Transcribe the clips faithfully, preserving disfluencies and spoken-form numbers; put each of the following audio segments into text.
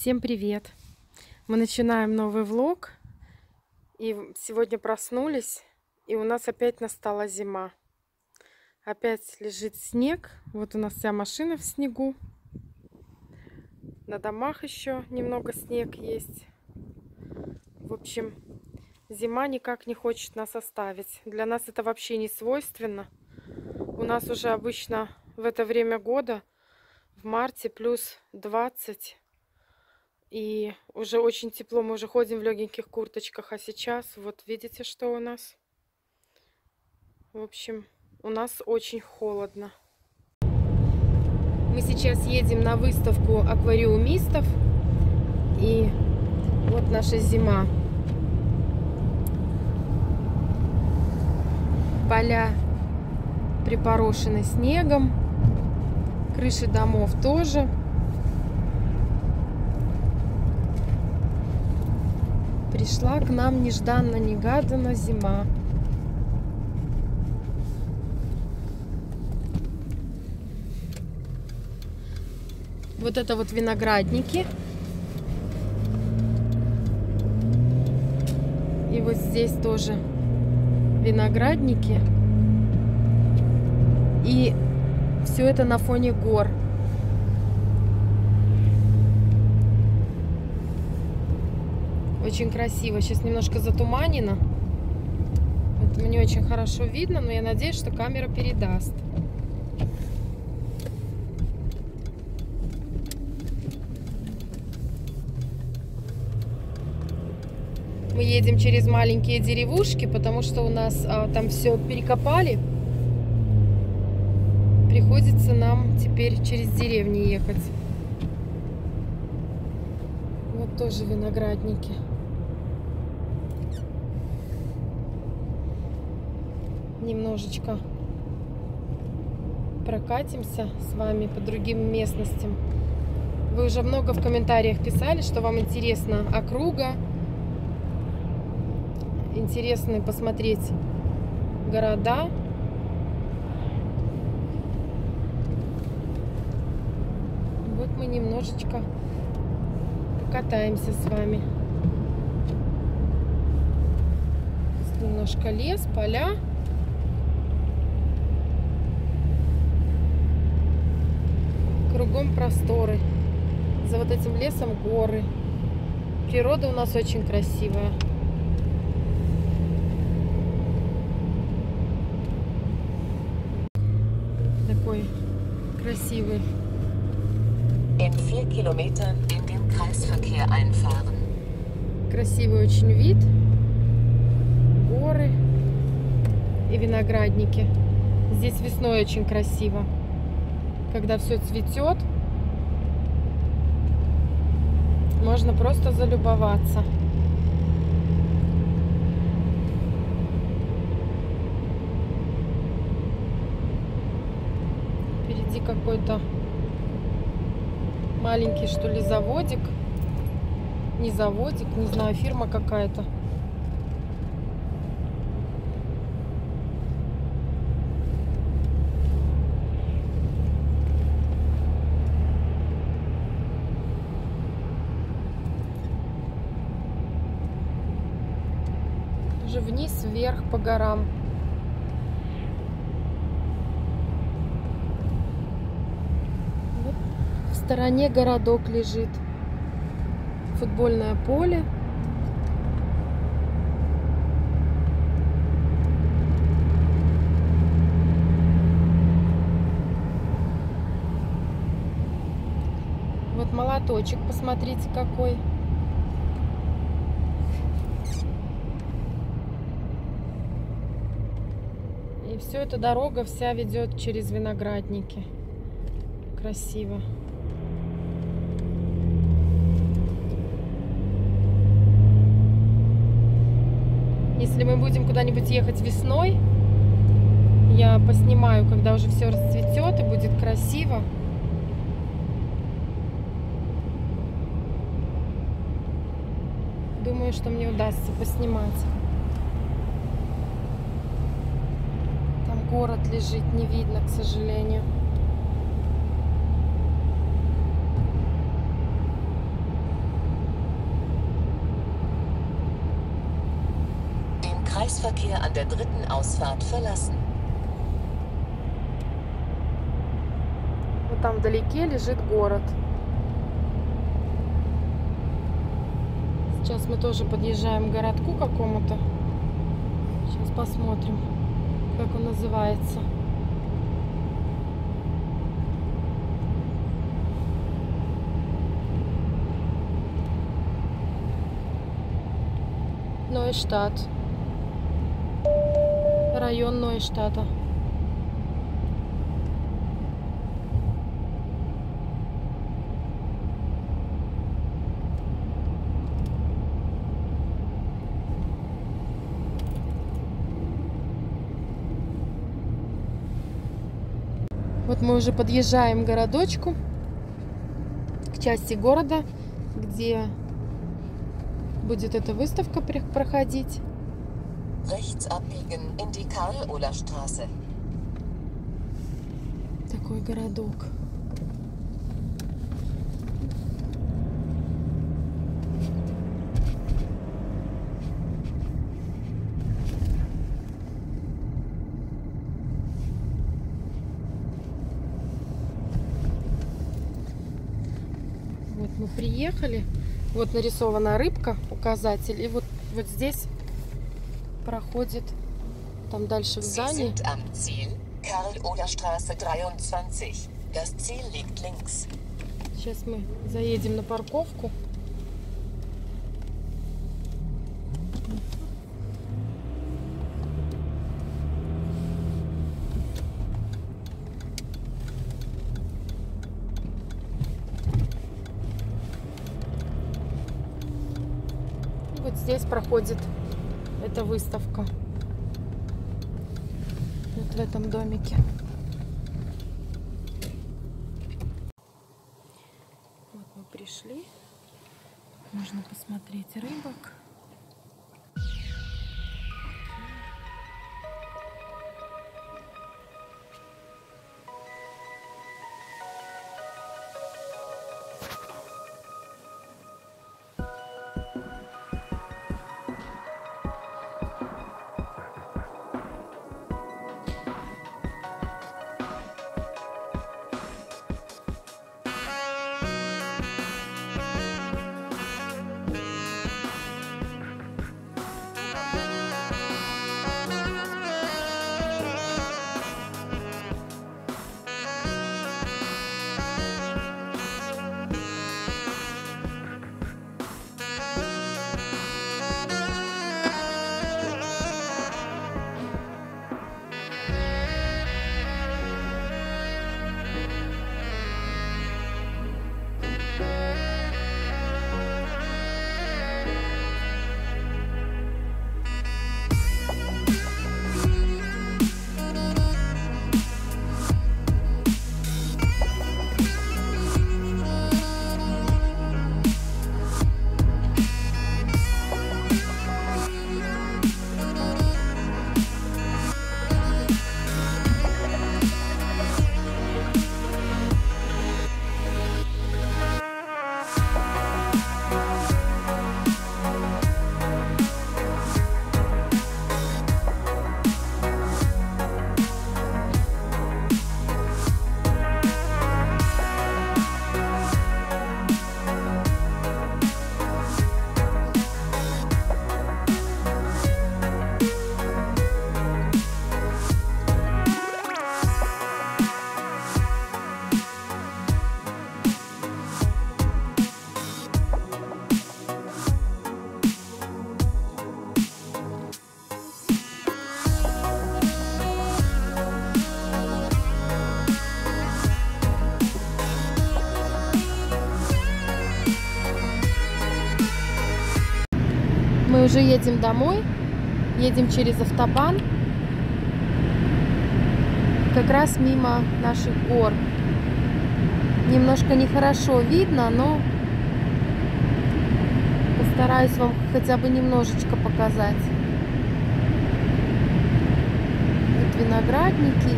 Всем привет! Мы начинаем новый влог. И сегодня проснулись, и у нас опять настала зима. Опять лежит снег. Вот у нас вся машина в снегу. На домах еще немного снег есть. В общем, зима никак не хочет нас оставить. Для нас это вообще не свойственно. У нас уже обычно в это время года, в марте, плюс двадцать. И уже очень тепло, мы уже ходим в легеньких курточках. А сейчас, вот видите, что у нас? В общем, у нас очень холодно. Мы сейчас едем на выставку аквариумистов. И вот наша зима. Поля припорошены снегом. Крыши домов тоже. Пришла к нам нежданно-негаданно зима. Вот это вот виноградники. И вот здесь тоже виноградники. И все это на фоне гор. Очень красиво. Сейчас немножко затуманено. Это мне очень хорошо видно, но я надеюсь, что камера передаст. Мы едем через маленькие деревушки, потому что у нас а, там все перекопали. Приходится нам теперь через деревни ехать. Вот тоже виноградники. Немножечко прокатимся с вами по другим местностям. Вы уже много в комментариях писали, что вам интересно округа. Интересно посмотреть города. Вот мы немножечко покатаемся с вами. Здесь немножко лес, поля. Кругом просторы. За вот этим лесом горы. Природа у нас очень красивая. Такой красивый. Красивый очень вид. Горы и виноградники. Здесь весной очень красиво, когда все цветет, можно просто залюбоваться. Впереди какой-то маленький, что ли, заводик. Не заводик, не знаю, фирма какая-то. Вниз, вверх по горам. Вот в стороне городок лежит. Футбольное поле. Вот молоточек, посмотрите какой. Все эта дорога вся ведет через виноградники. Красиво. Если мы будем куда-нибудь ехать весной, я поснимаю, когда уже все расцветет и будет красиво. Думаю, что мне удастся поснимать. Город лежит, не видно, к сожалению. Verkehrsverkehr an der dritten Ausfahrt verlassen. Вот там вдалеке лежит город. Сейчас мы тоже подъезжаем к городку какому-то. Сейчас посмотрим, как он называется. Нойштат. Район Нойштата. Вот мы уже подъезжаем к городочку, к части города, где будет эта выставка проходить. Такой городок. Вот мы приехали. Вот нарисована рыбка, указатель, и вот, вот здесь проходит, там дальше в здании. Сейчас мы заедем на парковку. Здесь проходит эта выставка. Вот в этом домике. Вот мы пришли. Можно посмотреть рыбок. Мы уже едем домой, едем через автобан, как раз мимо наших гор. Немножко нехорошо видно, но постараюсь вам хотя бы немножечко показать. Вот виноградники,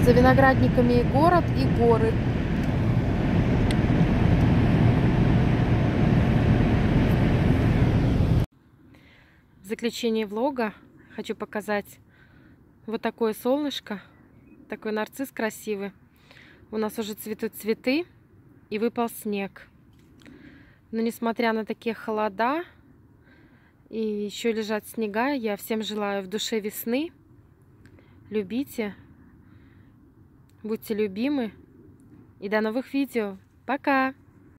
и за виноградниками и город, и горы. заключение влога хочу показать вот такое солнышко, такой нарцисс красивый. У нас уже цветут цветы и выпал снег. Но несмотря на такие холода и еще лежат снега, я всем желаю в душе весны. Любите, будьте любимы и до новых видео. Пока!